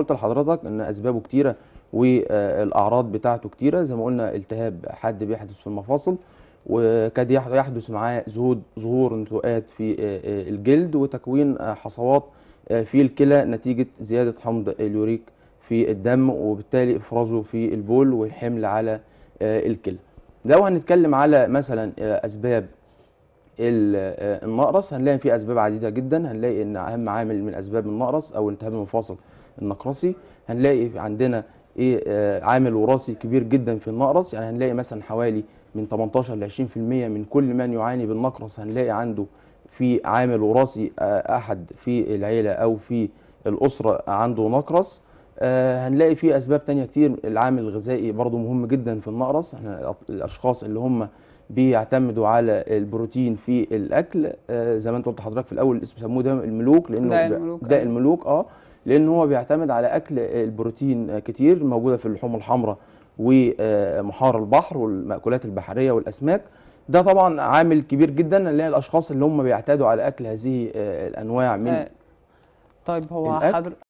قلت لحضرتك ان اسبابه كتيره والاعراض بتاعته كتيره، زي ما قلنا التهاب حاد بيحدث في المفاصل، وكاد يحدث معاه ظهور نتوءات في الجلد وتكوين حصوات في الكلى نتيجه زياده حمض اليوريك في الدم وبالتالي افرازه في البول والحمل على الكلى. لو هنتكلم على مثلا اسباب النقرس هنلاقي فيه اسباب عديده جدا، هنلاقي ان اهم عامل من اسباب النقرس او التهاب المفاصل النقرسي، هنلاقي عندنا عامل وراثي كبير جدا في النقرس، يعني هنلاقي مثلا حوالي من 18 ل 20% من كل من يعاني بالنقرس هنلاقي عنده في عامل وراثي، احد في العيله او في الاسره عنده نقرس. هنلاقي فيه اسباب تانية كتير، العامل الغذائي برضو مهم جدا في النقرس، احنا الاشخاص اللي هم بيعتمدوا على البروتين في الاكل، زي ما انت قلت حضرتك في الاول بيسموه ده الملوك، لانه داء الملوك لان هو بيعتمد على اكل البروتين كتير موجوده في اللحوم الحمراء ومحار البحر والمأكولات البحريه والاسماك. ده طبعا عامل كبير جدا، لان الاشخاص اللي هم بيعتادوا على اكل هذه الانواع من طيب هو حضرتك